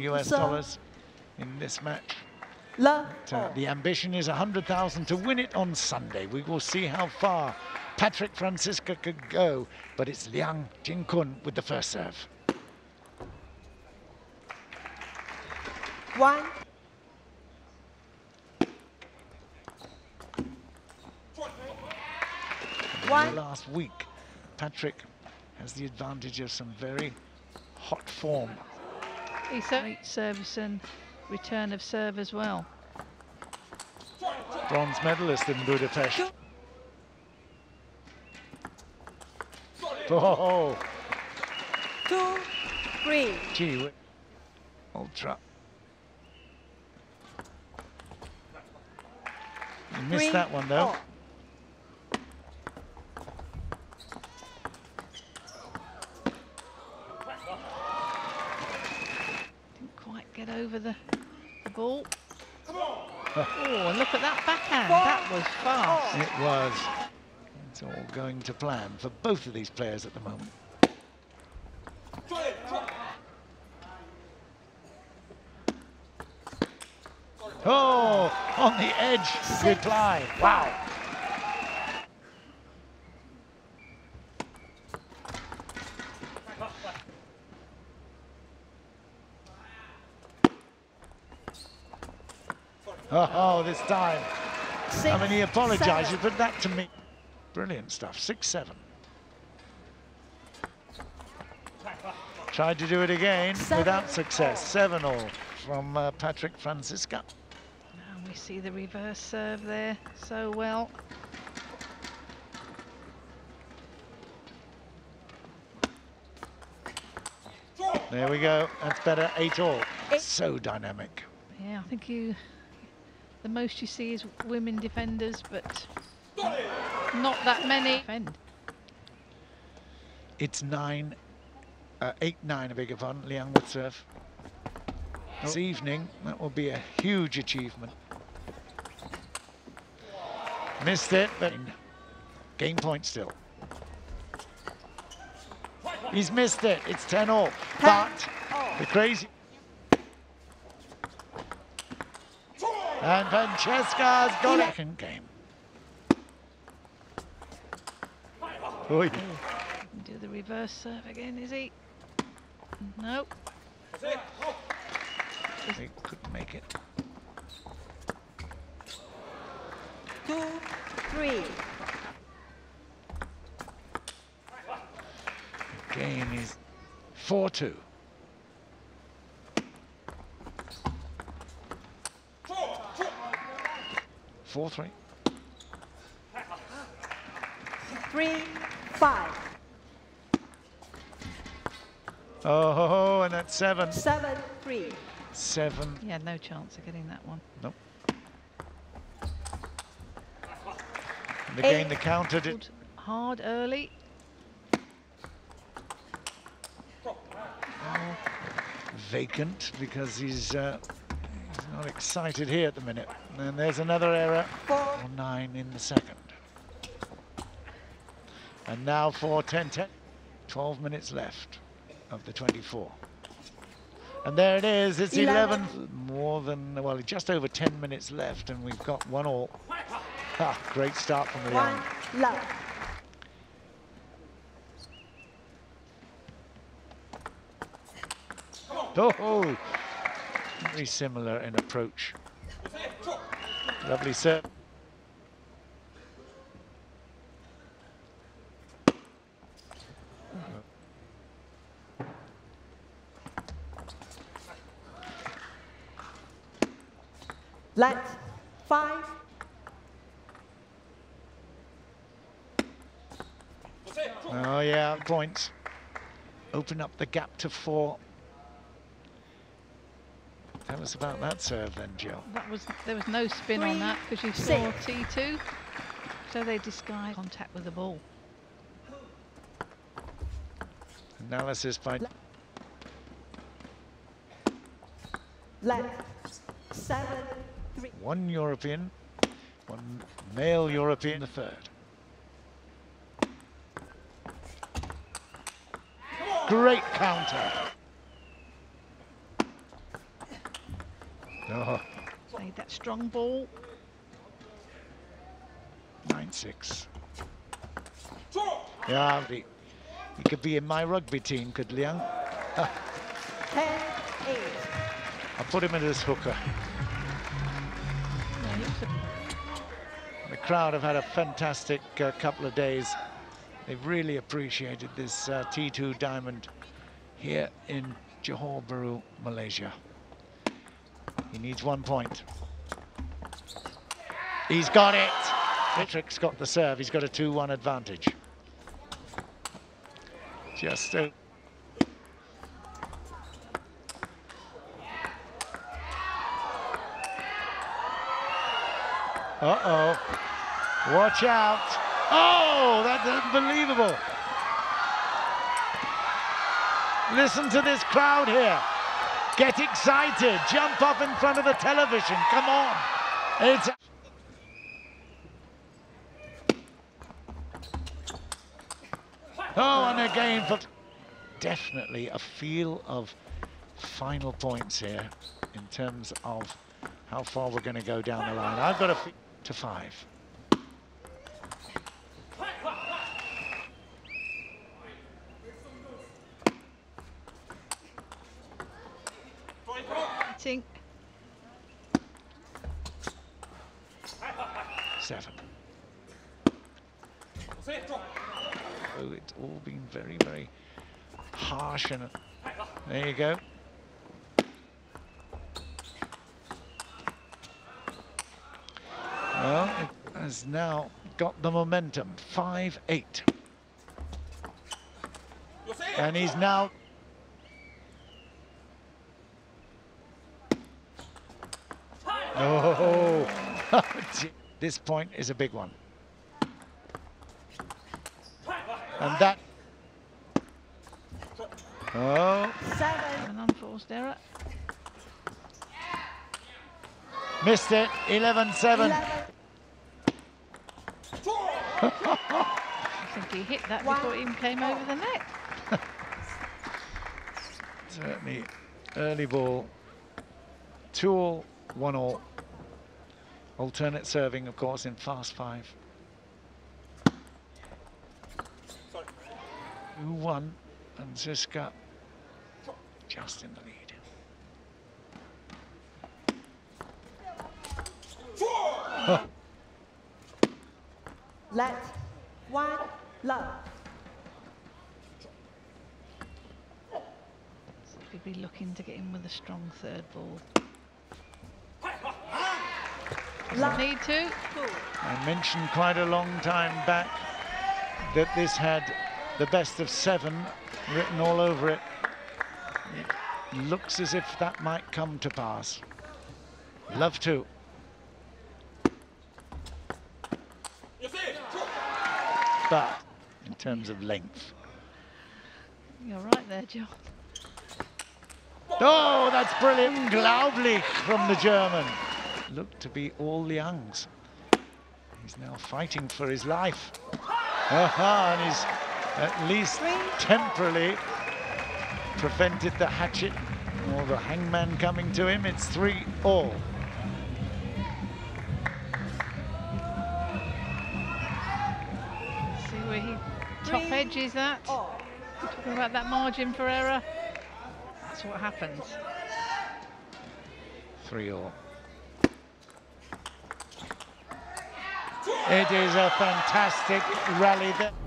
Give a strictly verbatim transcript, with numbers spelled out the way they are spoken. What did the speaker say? U S dollars in this match. But, uh, the ambition is one hundred thousand to win it on Sunday. We will see how far Patrick Franziska could go, but it's Liang Jingkun with the first serve. One. One. In the last week, Patrick has the advantage of some very hot form. He's certainly service and return of serve as well. Bronze medalist in Budapest. Oh. Two, three. Gee, ultra. You missed three, that one though. Four. Didn't quite get over the, the ball. Come on. Oh, and look at that backhand. Four. That was fast. It was. It's all going to plan for both of these players at the moment. Oh, on the edge, reply. Wow. Oh, this time. I mean, he apologizes, but that to me. Brilliant stuff, six seven. Tried to do it again seven without success, seven all from uh, Patrick Franziska. Now we see the reverse serve there so well. There we go, that's better, eight all. So dynamic. Yeah, I think you, the most you see is women defenders, but not that many. It's nine, uh, eight, nine. I beg your pardon. Liang would serve this evening. That will be a huge achievement. Missed it, but game point still. He's missed it. It's ten all. But the crazy. And Francesca's got it. Second game. Oy. Do the reverse serve again, is he? Nope. They couldn't make it. Two, three. The game is four two. four three. Three, five. Oh, and that's seven. Seven, three. Seven. Yeah, no chance of getting that one. Nope. And again, the counter did. Hard early. Oh, vacant because he's, uh, he's not excited here at the minute. And there's another error. Four. Nine in the second. And now for ten ten, twelve minutes left of the twenty-four. And there it is, it's eleven. eleven. More than, well, just over ten minutes left, and we've got one all. Ah, great start from Liang. Oh, very similar in approach. Lovely serve. Let five. Oh yeah, points. Open up the gap to four. Tell us about that serve then, Jill. That was there was no spin Three, on that because you saw T two, so they disguise contact with the ball. Analysis by. Let seven. One European, one male European, the third. Great counter. Oh. Played that strong ball. nine six. Yeah, he, he could be in my rugby team, could Liang? ten eight. I put him in as hooker. The crowd have had a fantastic uh, couple of days. They've really appreciated this uh, T two diamond here in Johor Bahru, Malaysia. He needs one point. He's got it. Patrick's got the serve. He's got a two one advantage. Just a... Uh-oh. Watch out. Oh, that's unbelievable. Listen to this crowd here. Get excited. Jump up in front of the television. Come on. It's... Oh, and again for... Definitely a feel of final points here in terms of how far we're going to go down the line. I've got a... to five. Seven. Oh, it's all been very, very harsh, and there you go. Well, it has now got the momentum. five eight, and he's now. Oh, this point is a big one. And that. Oh. Seven. An unforced error. Missed it. eleven seven. I think he hit that wow. before it even came over the net. Certainly, early ball. Two all. One all. Alternate serving, of course, in fast five. Who won? And Ziska just in the lead. Let one love. So could be looking to get in with a strong third ball. Need to. I mentioned quite a long time back that this had the best of seven written all over it. It looks as if that might come to pass. Love to. But in terms of length. You're right there, John. Oh, that's brilliant. Glaublich from the German. Looked to be all Liang's. He's now fighting for his life. Aha, and he's at least temporarily prevented the hatchet or the hangman coming to him. It's three all. See where he top edges that. Talking about that margin for error. That's what happens. Three all. It is a fantastic rally there.